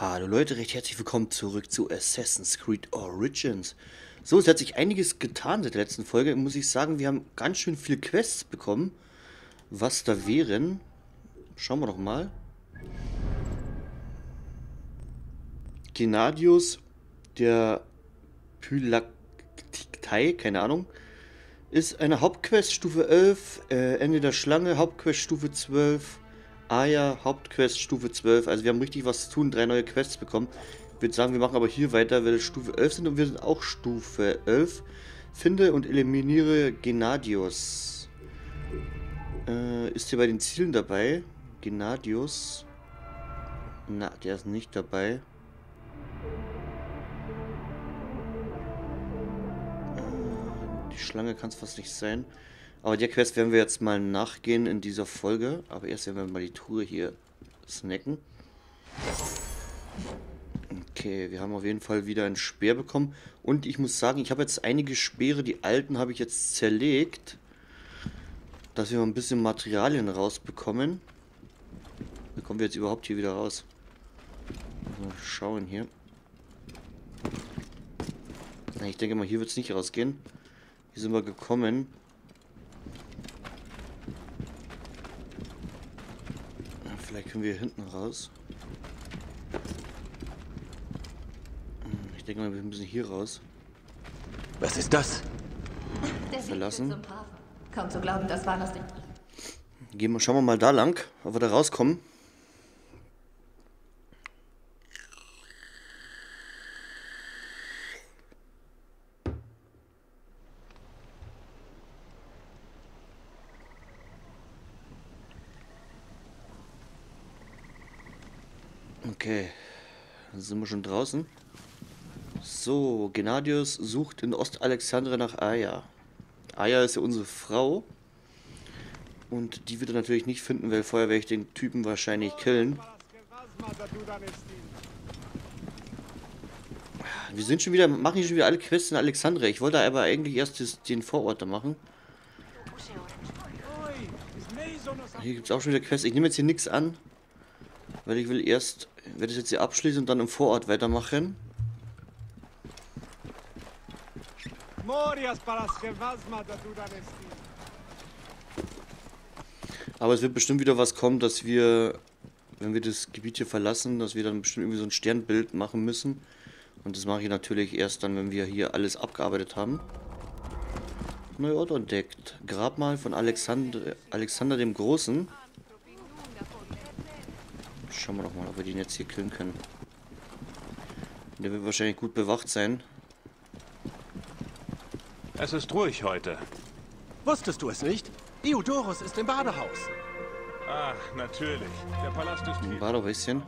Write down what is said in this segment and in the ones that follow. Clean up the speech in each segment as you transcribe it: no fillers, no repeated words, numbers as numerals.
Hallo Leute, recht herzlich willkommen zurück zu Assassin's Creed Origins. So, es hat sich einiges getan seit der letzten Folge. Muss ich sagen, wir haben ganz schön viele Quests bekommen. Was da wären? Schauen wir doch mal. Gennadius, der Phylakitai, keine Ahnung, ist eine Hauptquest Stufe 11, Ende der Schlange, Hauptquest Stufe 12. Aya, Hauptquest Stufe 12. Also wir haben richtig was zu tun, 3 neue Quests bekommen. Ich würde sagen, wir machen aber hier weiter, weil wir Stufe 11 sind und wir sind auch Stufe 11. Finde und eliminiere Gennadius. Ist hier bei den Zielen dabei? Gennadius. Na, der ist nicht dabei. Die Schlange kann es fast nicht sein. Aber der Quest werden wir jetzt mal nachgehen in dieser Folge. Aber erst werden wir mal die Truhe hier snacken. Okay, wir haben auf jeden Fall wieder einen Speer bekommen. Und ich muss sagen, ich habe jetzt einige Speere, die alten habe ich jetzt zerlegt. Dass wir mal ein bisschen Materialien rausbekommen. Wie kommen wir jetzt überhaupt hier wieder raus? Mal schauen hier. Ich denke mal, hier wird es nicht rausgehen. Hier sind wir gekommen. Vielleicht können wir hier hinten raus. Ich denke mal, wir müssen hier raus. Was ist das? Verlassen. Kaum zu glauben, das war das Ding. Gehen wir, schauen wir mal da lang, ob wir da rauskommen. Okay, dann sind wir schon draußen. So, Gennadius sucht in Ost-Alexandria nach Aya. Aya ist ja unsere Frau. Und die wird er natürlich nicht finden, weil vorher werde ich den Typen wahrscheinlich killen. Wir sind schon wieder, machen hier schon wieder alle Quests in Alexandria. Ich wollte aber eigentlich erst den Vorort da machen. Hier gibt es auch schon wieder Quests. Ich nehme jetzt hier nichts an. Weil ich will erst, werde ich jetzt hier abschließen und dann im Vorort weitermachen. Aber es wird bestimmt wieder was kommen, dass wir, wenn wir das Gebiet hier verlassen, dass wir dann bestimmt irgendwie so ein Sternbild machen müssen. Und das mache ich natürlich erst dann, wenn wir hier alles abgearbeitet haben. Neuer Ort entdeckt. Grabmal von Alexander dem Großen. Schauen wir doch mal, ob wir den jetzt hier killen können. Der wird wahrscheinlich gut bewacht sein. Es ist ruhig heute. Wusstest du es nicht? Diodorus ist im Badehaus. Ach, natürlich. Der Palast ist im Badehäuschen.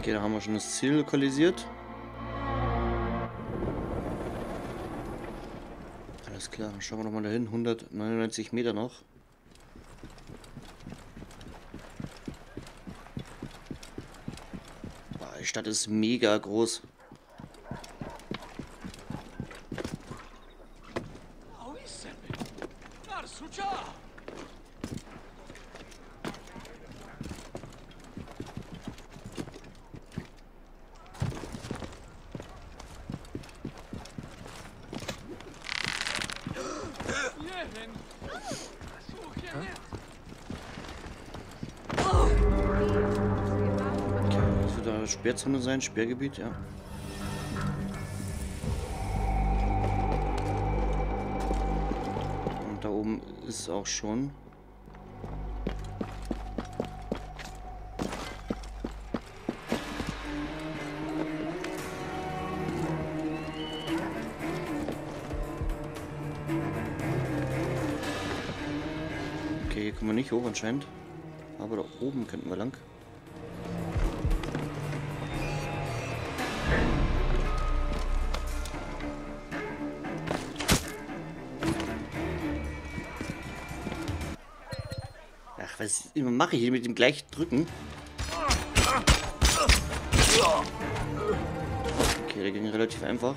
Okay, da haben wir schon das Ziel lokalisiert. Alles klar, dann schauen wir nochmal dahin. 199 Meter noch. Boah, die Stadt ist mega groß. Sperrzone sein, Sperrgebiet, ja. Und da oben ist es auch schon. Okay, hier kommen wir nicht hoch anscheinend. Aber da oben könnten wir lang. Ach, was mache ich hier mit dem gleichen Drücken? Okay, der ging relativ einfach.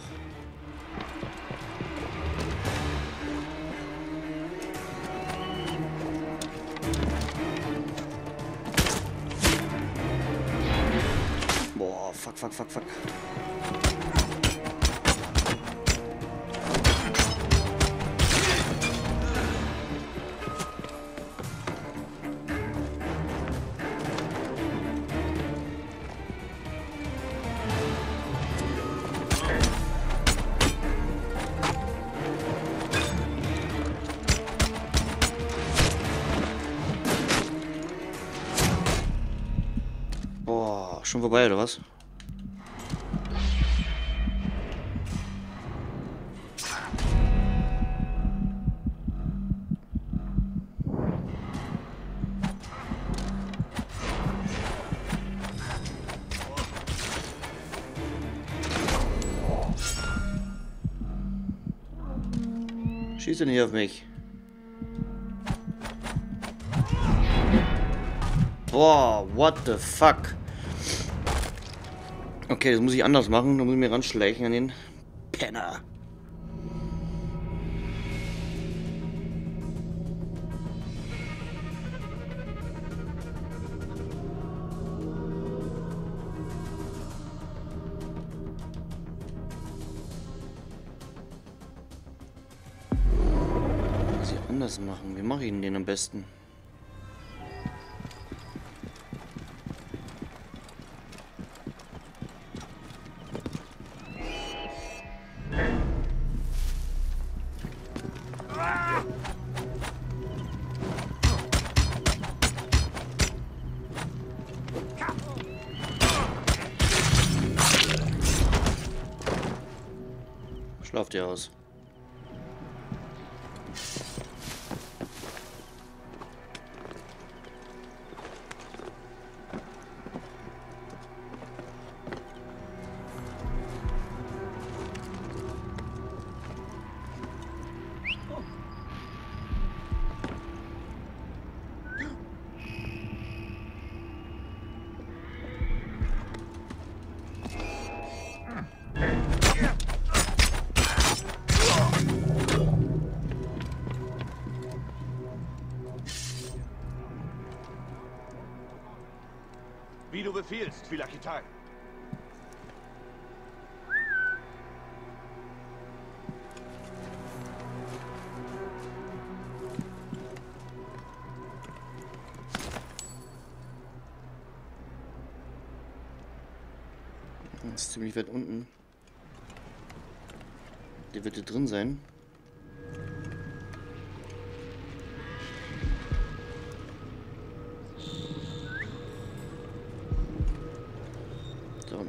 Fuck, fuck, fuck. Boah, schon vorbei, oder was? Schießt denn hier auf mich? Boah, what the fuck? Okay, das muss ich anders machen. Da muss ich mir ranschleichen an den Penner. Machen. Wie mache ich denn den am besten? Schlaft ihr aus. Wie du befiehlst, Phylakitai. Das ist ziemlich weit unten. Der wird hier drin sein.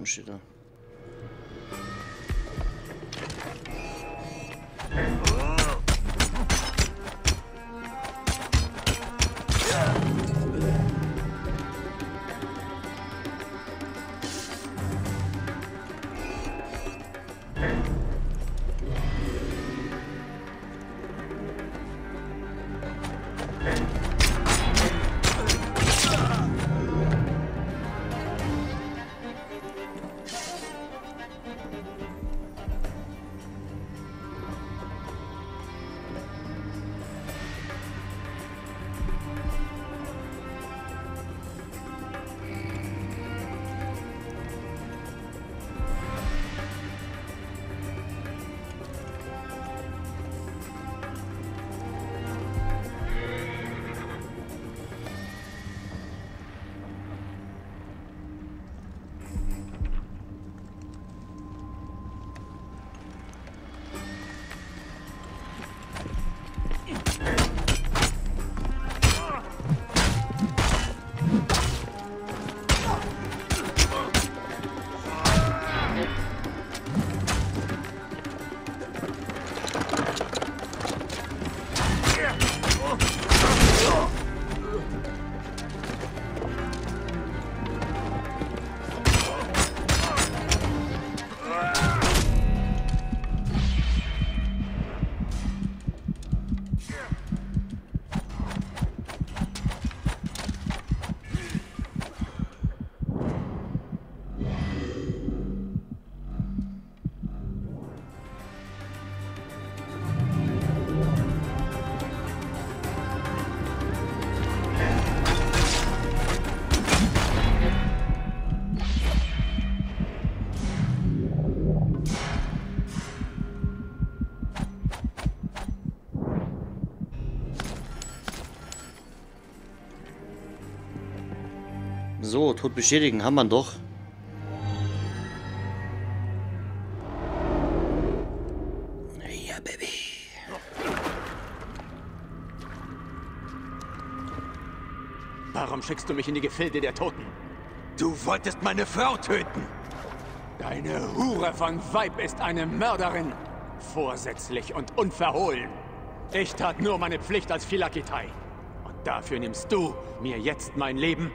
Steht da. So, Tod bestätigen, haben wir ihn doch. Ja, Baby. Warum schickst du mich in die Gefilde der Toten? Du wolltest meine Frau töten. Deine Hure von Weib ist eine Mörderin. Vorsätzlich und unverhohlen. Ich tat nur meine Pflicht als Phylakitai. Und dafür nimmst du mir jetzt mein Leben?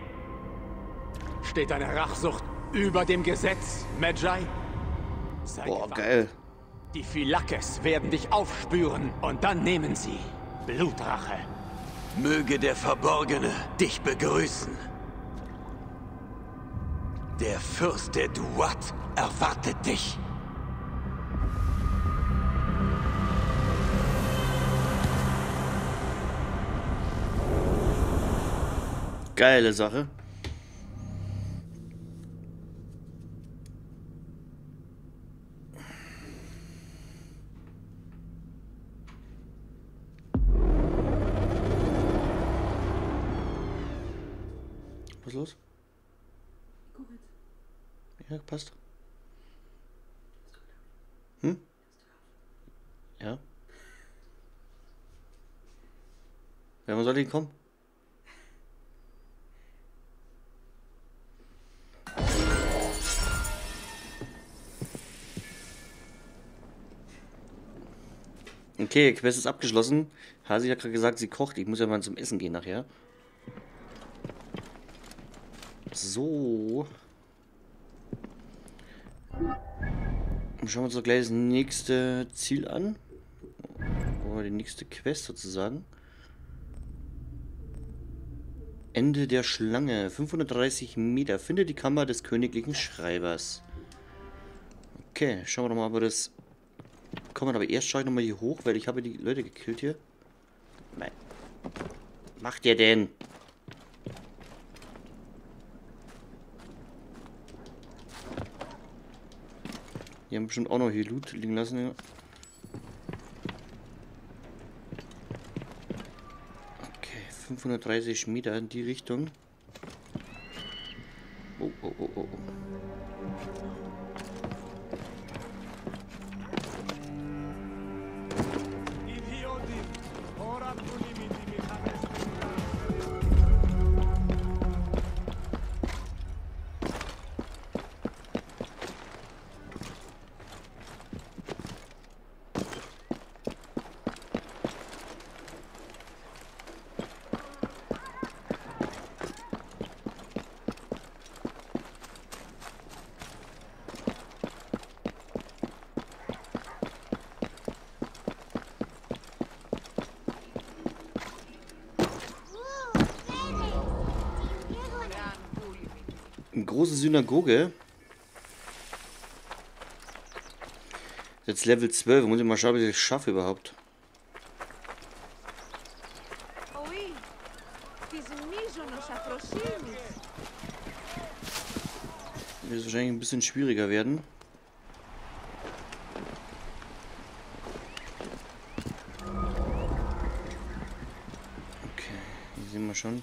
Steht deine Rachsucht über dem Gesetz, Magi? Sei boah, gewandt. Geil. Die Phylakes werden dich aufspüren und dann nehmen sie Blutrache. Möge der Verborgene dich begrüßen. Der Fürst der Duat erwartet dich. Geile Sache. Was ist los? Ja, passt. Hm? Ja. Ja, man soll den kommen. Okay, Quest ist abgeschlossen. Hasi hat gerade gesagt, sie kocht. Ich muss ja mal zum Essen gehen nachher. So. Schauen wir uns doch gleich das nächste Ziel an. Oder die nächste Quest sozusagen. Ende der Schlange. 530 Meter. Finde die Kammer des königlichen Schreibers. Okay, schauen wir doch mal, ob wir das... Kommen, aber erst schaue ich nochmal hier hoch, weil ich habe die Leute gekillt hier. Nein. Macht ihr denn? Die haben bestimmt auch noch hier Loot liegen lassen. Ja. Okay, 530 Meter in die Richtung. Oh, oh, oh, oh. Große Synagoge. Jetzt Level 12. Muss ich mal schauen, ob ich das schaffe überhaupt. Das wird wahrscheinlich ein bisschen schwieriger werden. Okay, hier sehen wir schon.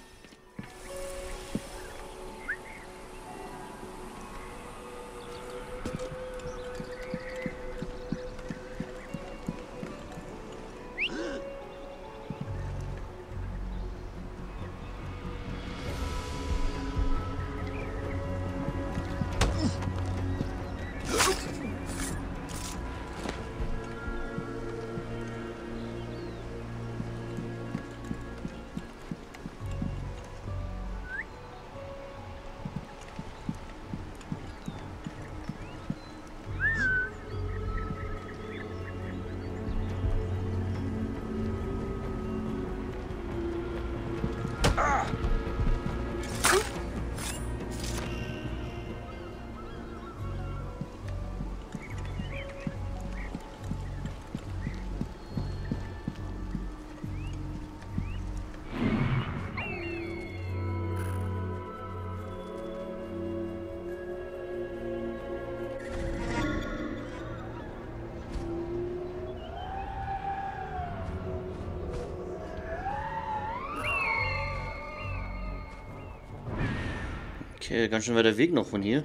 Okay, ganz schön weiter Weg noch von hier.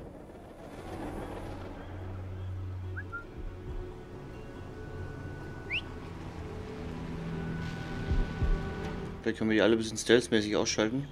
Vielleicht können wir die alle ein bisschen stealthmäßig ausschalten.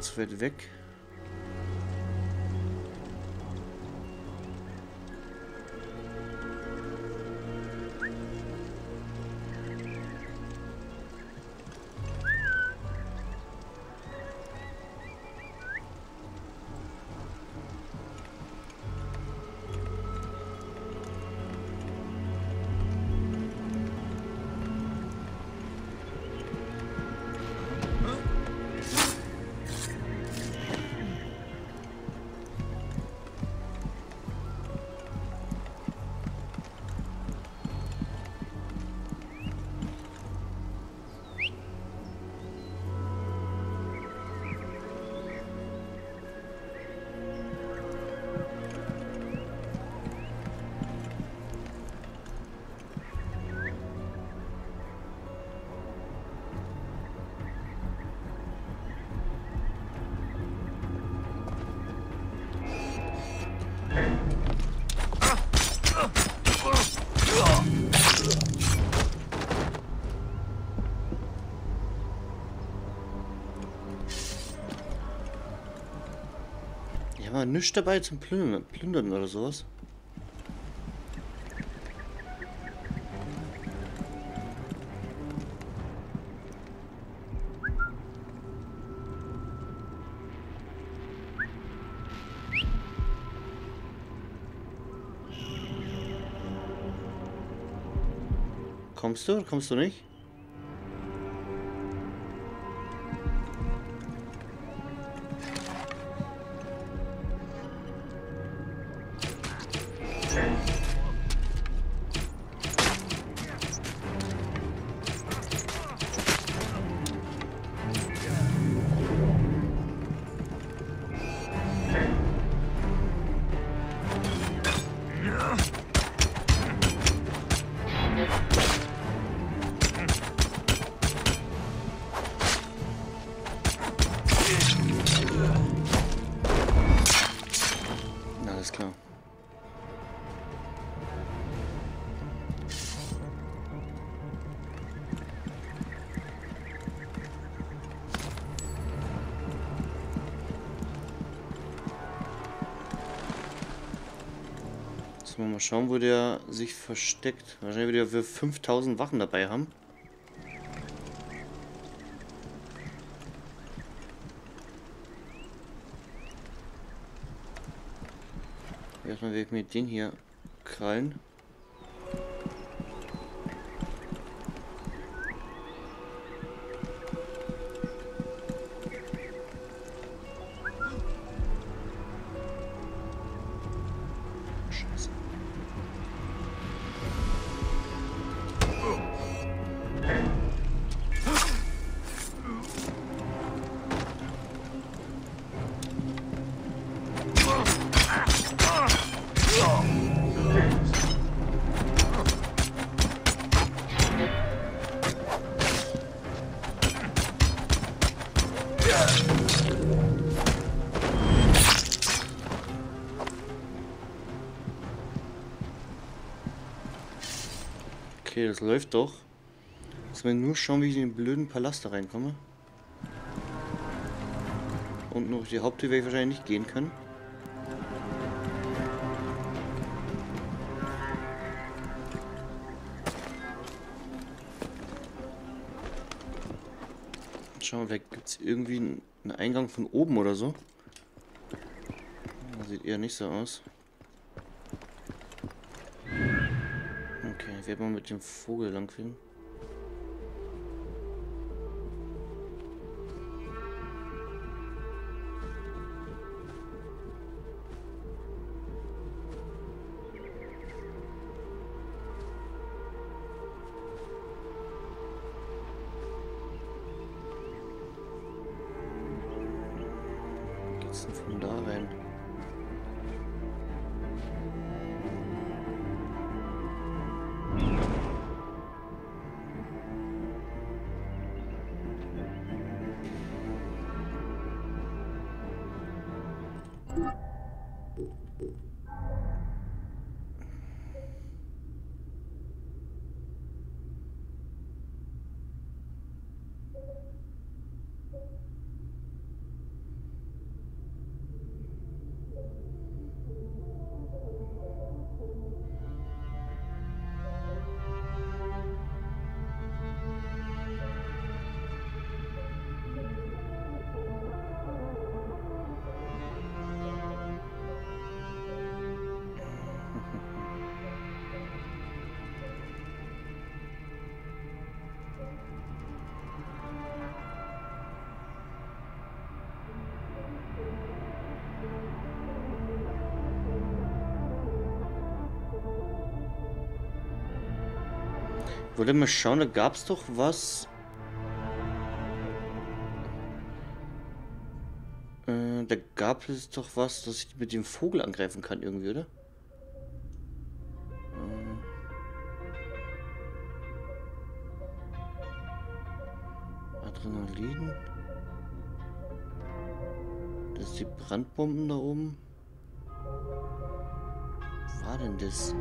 Zu weit weg. Nichts dabei zum Plündern oder sowas. Kommst du oder kommst du nicht? Mal schauen, wo der sich versteckt. Wahrscheinlich wird er 5000 Wachen dabei haben. Erstmal werde ich mir den hier krallen. Okay, das läuft doch. Jetzt müssen wir nur schauen, wie ich in den blöden Palast da reinkomme. Und noch die Haupttür werde ich wahrscheinlich nicht gehen können. Schauen wir, vielleicht gibt es irgendwie einen Eingang von oben oder so. Das sieht eher nicht so aus. Okay, ich werde mal mit dem Vogel lang finden. Wollte mal schauen, da gab es doch was. Da gab es doch was, dass ich mit dem Vogel angreifen kann irgendwie, oder? Adrenalin. Das sind die Brandbomben da oben. Was war denn das?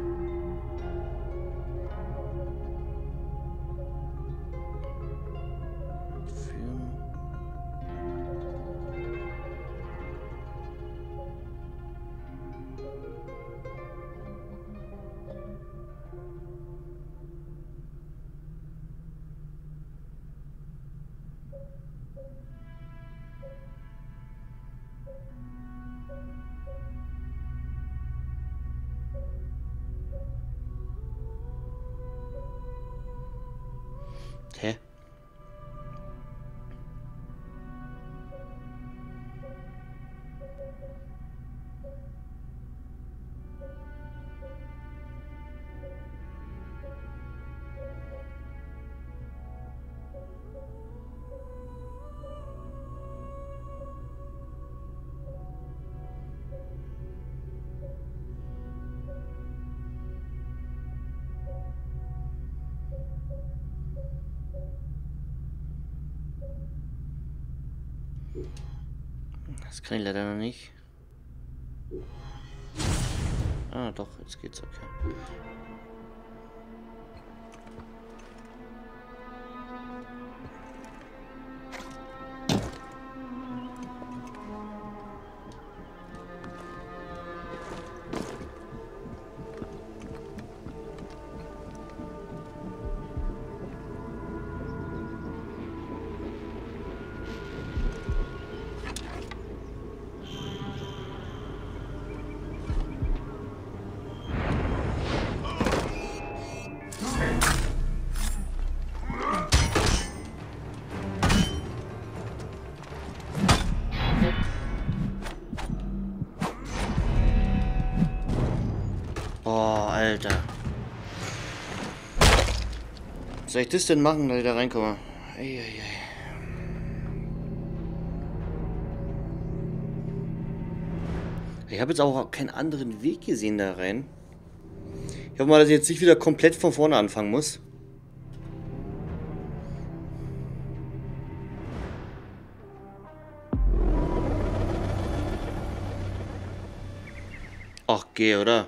Hä? Das kann ich leider noch nicht. Ah, doch, jetzt geht's, okay. Alter. Was soll ich das denn machen, wenn ich da reinkomme? Eieiei. Ich habe jetzt auch keinen anderen Weg gesehen da rein. Ich hoffe mal, dass ich jetzt nicht wieder komplett von vorne anfangen muss. Ach, geh, oder?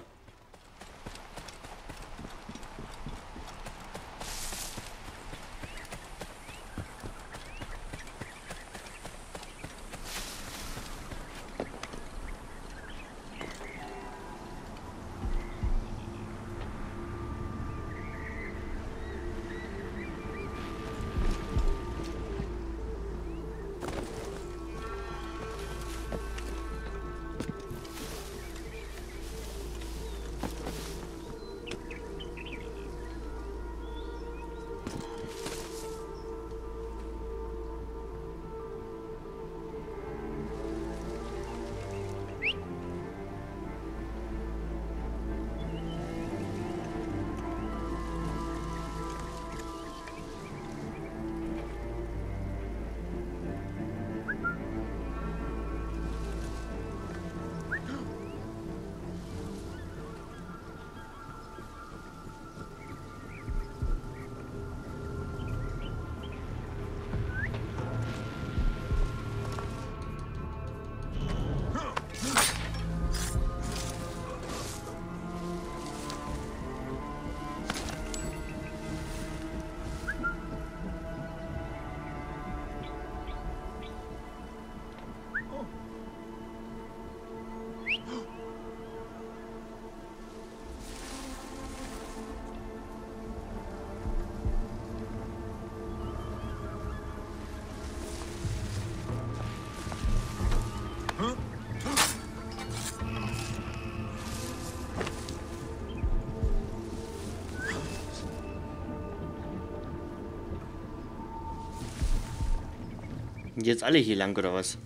Jetzt alle hier lang, oder was?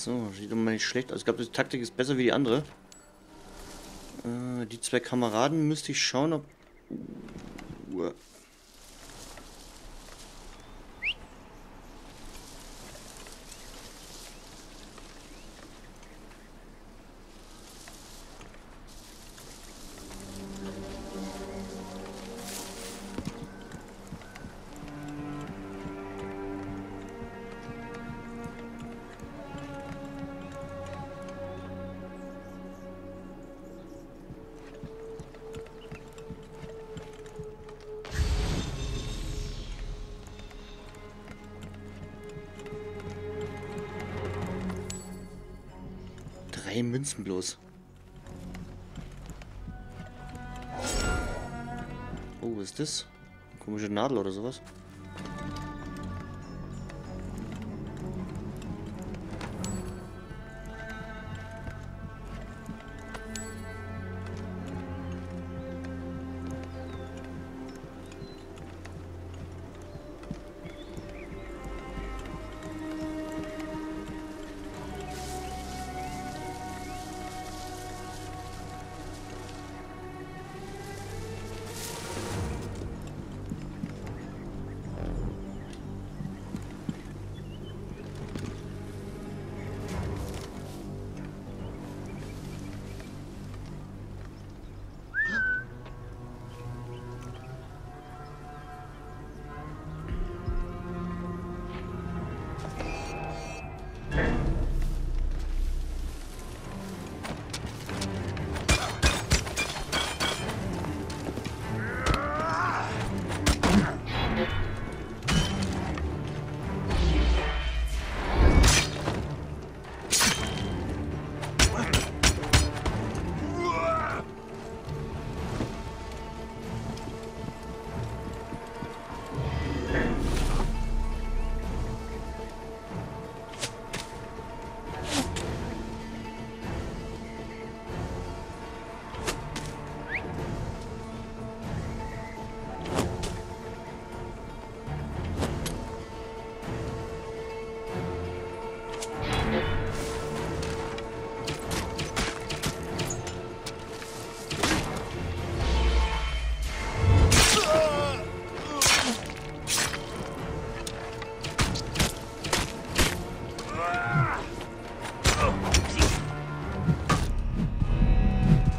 So, sieht immer nicht schlecht aus. Ich glaube, die Taktik ist besser wie die andere. Die zwei Kameraden müsste ich schauen, ob... Münzen bloß. Oh, was ist das? Eine komische Nadel oder sowas?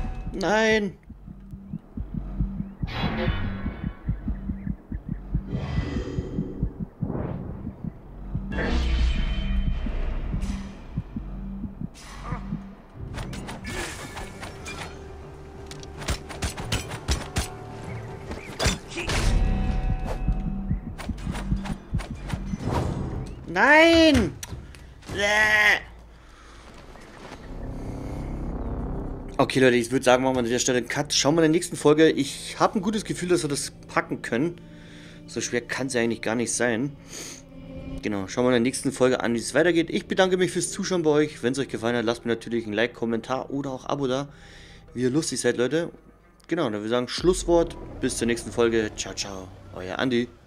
Nein! Nein! Bäh. Okay, Leute, ich würde sagen, machen wir an dieser Stelle einen Cut. Schauen wir in der nächsten Folge. Ich habe ein gutes Gefühl, dass wir das packen können. So schwer kann es ja eigentlich gar nicht sein. Genau, schauen wir in der nächsten Folge an, wie es weitergeht. Ich bedanke mich fürs Zuschauen bei euch. Wenn es euch gefallen hat, lasst mir natürlich ein Like, Kommentar oder auch Abo da. Wie ihr lustig seid, Leute. Genau, dann würde ich sagen, Schlusswort. Bis zur nächsten Folge. Ciao, ciao. Euer Andi.